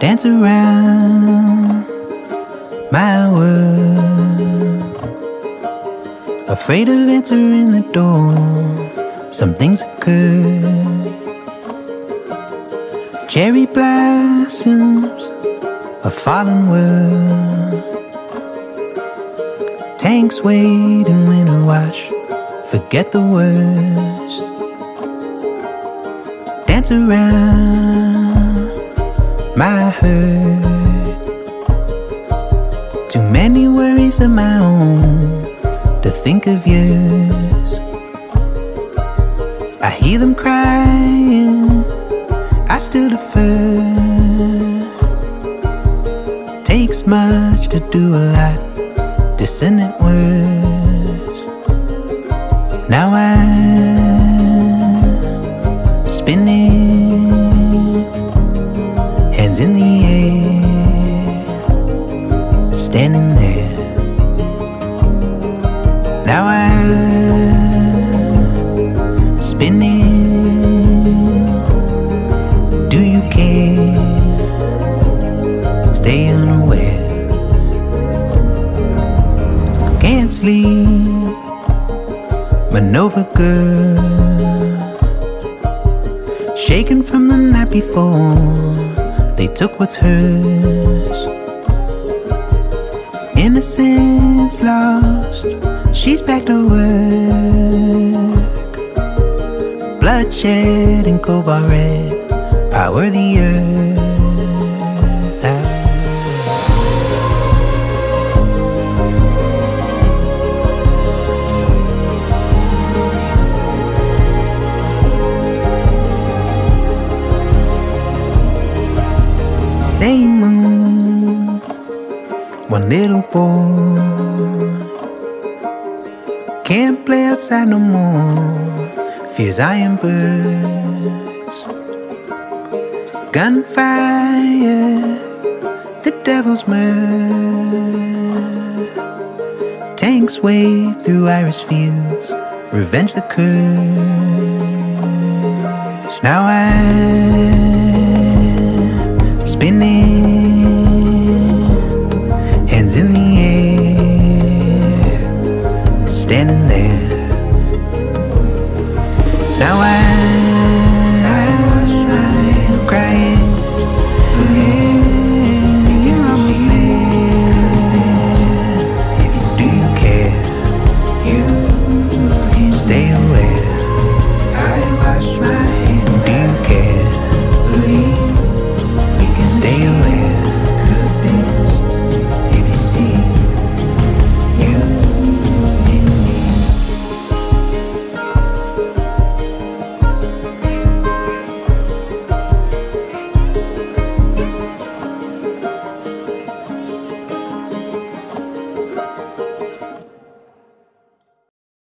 Dance around my world, afraid of answering the door. Some things occur, cherry blossoms, a fallen world, tanks waiting when I wash. Forget the worst. Dance around my hurt, too many worries of my own to think of yours. I hear them crying, I still defer. Takes much to do a lot, dissonant words. Now I'm spinning, hands in the air, standing there. Now I'm spinning. Do you care? Stay unaware. Can't sleep, Manova girl, shaken from the night before. They took what's hers. Innocence lost, she's back to work. Bloodshed and cobalt red power the earth. Same moon, one little boy, can't play outside no more, fears iron birds. Gunfire, the devil's mirth, tanks wade through iris fields, revenge the curse. Now I